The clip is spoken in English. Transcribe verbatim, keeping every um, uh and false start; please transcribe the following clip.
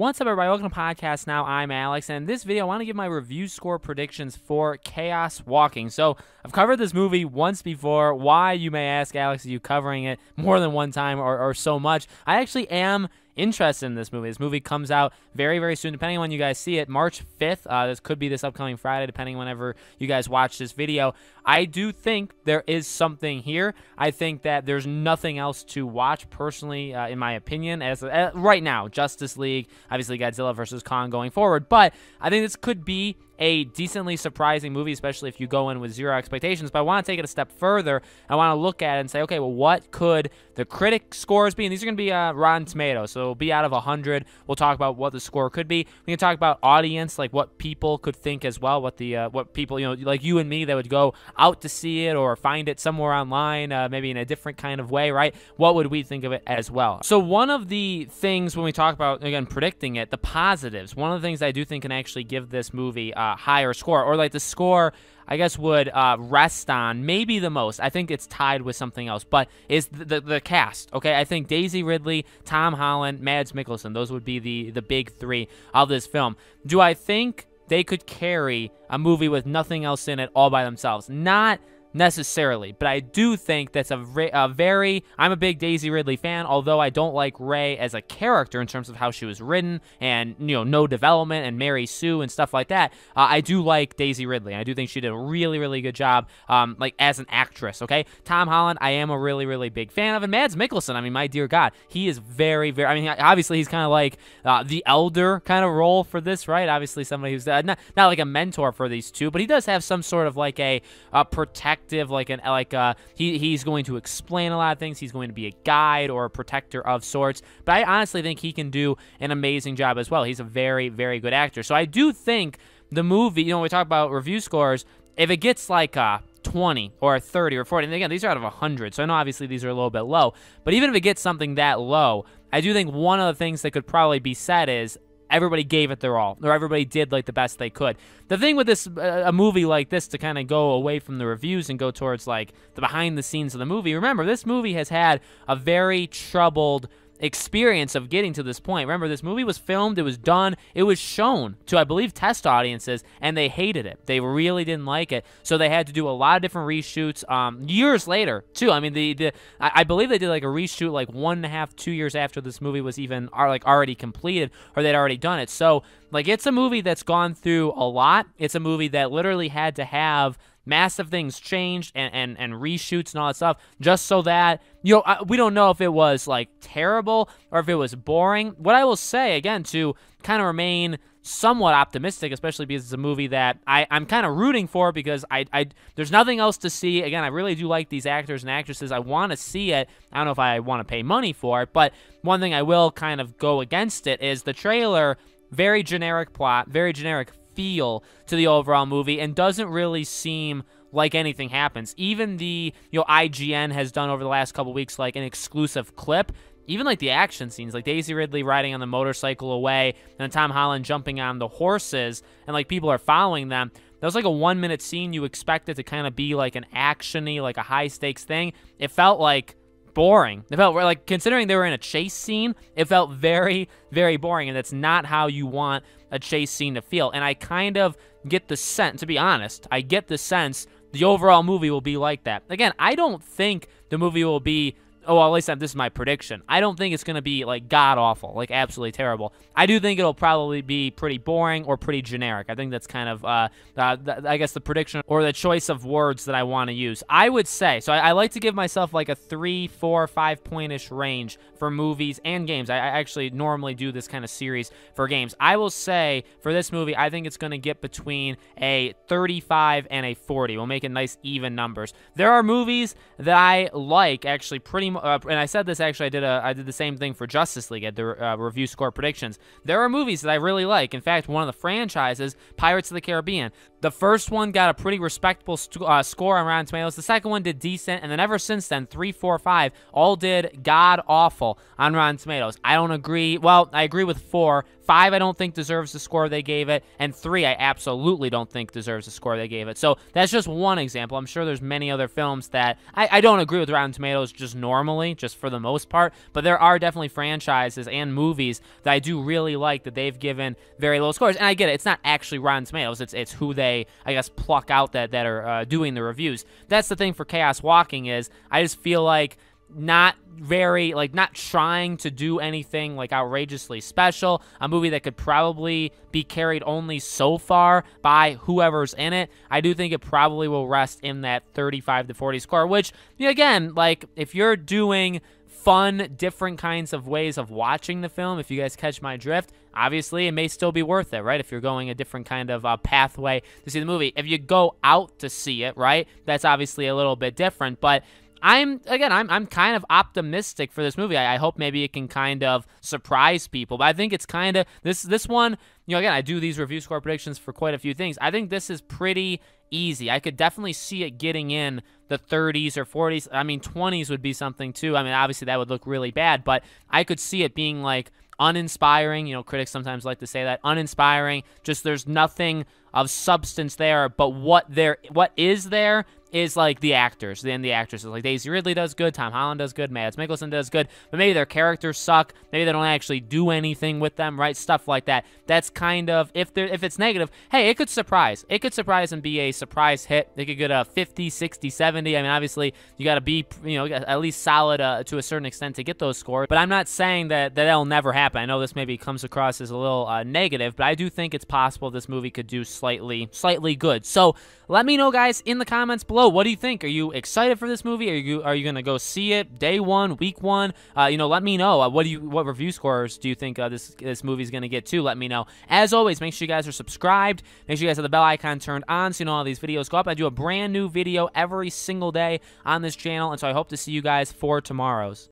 What's up, everybody? Welcome to Podcast Now. I'm Alex, and in this video, I want to give my review score predictions for Chaos Walking. So, I've covered this movie once before. Why, you may ask, Alex, are you covering it more than one time or, or so much? I actually am interested in this movie. This movie comes out very, very soon, depending on when you guys see it. March fifth. Uh, this could be this upcoming Friday, depending whenever you guys watch this video. I do think there is something here. I think that there's nothing else to watch, personally, uh, in my opinion, as uh, right now. Justice League, obviously Godzilla versus Kong going forward, but I think this could be a decently surprising movie, especially if you go in with zero expectations. But I want to take it a step further. I want to look at it and say, okay, well, what could the critic scores be? And these are going to be uh, Rotten Tomatoes, so it'll be out of one hundred. We'll talk about what the score could be. We can talk about audience, like what people could think as well, what the uh, what people, you know, like you and me, that would go out to see it or find it somewhere online, uh, maybe in a different kind of way, right? What would we think of it as well? So one of the things when we talk about, again, predicting it, the positives, one of the things I do think can actually give this movie uh, higher score, or like the score I guess would uh, rest on maybe the most, I think it's tied with something else, but is the, the, the cast, okay? I think Daisy Ridley, Tom Holland, Mads Mikkelsen, those would be the, the big three of this film. Do I think they could carry a movie with nothing else in it all by themselves? Not necessarily, but I do think that's a, a very, I'm a big Daisy Ridley fan, although I don't like Ray as a character in terms of how she was written and, you know, no development and Mary Sue and stuff like that. Uh, I do like Daisy Ridley. I do think she did a really, really good job, um, like as an actress, okay? Tom Holland, I am a really, really big fan of, and Mads Mikkelsen, I mean, my dear God, he is very, very, I mean, obviously he's kind of like uh, the elder kind of role for this, right? Obviously somebody who's uh, not, not like a mentor for these two, but he does have some sort of like a, a protector, like an like uh he he's going to explain a lot of things. He's going to be a guide or a protector of sorts, but I honestly think he can do an amazing job as well. He's a very, very good actor. So I do think the movie, you know, when we talk about review scores, if it gets like uh twenty or thirty or forty, and again, these are out of one hundred, so I know obviously these are a little bit low, but even if it gets something that low, I do think one of the things that could probably be said is everybody gave it their all, or everybody did like the best they could. The thing with this, uh, a movie like this, to kind of go away from the reviews and go towards like the behind the scenes of the movie. Remember, this movie has had a very troubled experience of getting to this point. Remember, this movie was filmed, it was done, it was shown to, I believe, test audiences, and they hated it. They really didn't like it, so they had to do a lot of different reshoots um, years later, too. I mean, the, the I believe they did like a reshoot like one and a half, two years after this movie was even like already completed, or they'd already done it. So, like, it's a movie that's gone through a lot. It's a movie that literally had to have massive things changed and, and, and reshoots and all that stuff, just so that, you know, I, we don't know if it was, like, terrible or if it was boring. What I will say, again, to kind of remain somewhat optimistic, especially because it's a movie that I, I'm kind of rooting for, because I, I there's nothing else to see. Again, I really do like these actors and actresses. I want to see it. I don't know if I want to pay money for it, but one thing I will kind of go against it is the trailer, very generic plot, very generic feel to the overall movie, and doesn't really seem like anything happens. Even the, you know, I G N has done over the last couple weeks like an exclusive clip. Even like the action scenes, like Daisy Ridley riding on the motorcycle away and Tom Holland jumping on the horses and like people are following them. That was like a one minute scene. You expect it to kind of be like an actiony, like a high stakes thing. It felt like boring. It felt like, considering they were in a chase scene, it felt very, very boring, and that's not how you want a chase scene to feel. And I kind of get the sense, to be honest, I get the sense the overall movie will be like that. Again, I don't think the movie will be, oh, well, at least this is my prediction, I don't think it's going to be like god-awful, like absolutely terrible. I do think it'll probably be pretty boring or pretty generic. I think that's kind of, uh, uh, th I guess, the prediction or the choice of words that I want to use. I would say, so I, I like to give myself like a three, four, five point-ish range for movies and games. I, I actually normally do this kind of series for games. I will say for this movie, I think it's going to get between a thirty-five and a forty. We'll make it nice even numbers. There are movies that I like actually pretty much. Uh, and I said this, actually, I did a I did the same thing for Justice League at the uh, review score predictions. There are movies that I really like. In fact, one of the franchises, Pirates of the Caribbean, the first one got a pretty respectable uh, score on Rotten Tomatoes. The second one did decent, and then ever since then, three, four, five all did god awful on Rotten Tomatoes. I don't agree. Well, I agree with four. Five, I don't think deserves the score they gave it, and three, I absolutely don't think deserves the score they gave it. So that's just one example. I'm sure there's many other films that I, I don't agree with Rotten Tomatoes just normally. normally, just for the most part. But there are definitely franchises and movies that I do really like that they've given very low scores. And I get it, it's not actually Rotten Tomatoes, it's it's who they, I guess, pluck out that, that are uh, doing the reviews. That's the thing for Chaos Walking, is I just feel like not very, like, not trying to do anything, like, outrageously special. A movie that could probably be carried only so far by whoever's in it. I do think it probably will rest in that thirty-five to forty score, which, again, like, if you're doing fun, different kinds of ways of watching the film, if you guys catch my drift, obviously it may still be worth it, right? If you're going a different kind of uh, pathway to see the movie. If you go out to see it, right, that's obviously a little bit different, but I'm, again, I'm, I'm kind of optimistic for this movie. I, I hope maybe it can kind of surprise people. But I think it's kind of, this this one, you know, again, I do these review score predictions for quite a few things. I think this is pretty easy. I could definitely see it getting in the thirties or forties. I mean, twenties would be something too. I mean, obviously that would look really bad, but I could see it being like uninspiring. You know, critics sometimes like to say that, uninspiring, just there's nothing of substance there, but what there, what is there is like the actors and the actresses. Like Daisy Ridley does good, Tom Holland does good, Mads Mikkelsen does good, but maybe their characters suck, maybe they don't actually do anything with them, right? Stuff like that. That's kind of, if there, if it's negative, hey, it could surprise. It could surprise and be a surprise hit. They could get a fifty, sixty, seventy. I mean, obviously, you got to be, you know, at least solid uh, to a certain extent to get those scores, but I'm not saying that, that that'll never happen. I know this maybe comes across as a little uh, negative, but I do think it's possible this movie could do slightly, slightly good. So let me know, guys, in the comments below. What do you think? Are you excited for this movie? Are you are you gonna go see it day one, week one? Uh, you know, let me know. Uh, what do you what review scores do you think uh, this this movie is gonna get to? Let me know. As always, make sure you guys are subscribed. Make sure you guys have the bell icon turned on so you know all these videos go up. I do a brand new video every single day on this channel, and so I hope to see you guys for tomorrow's.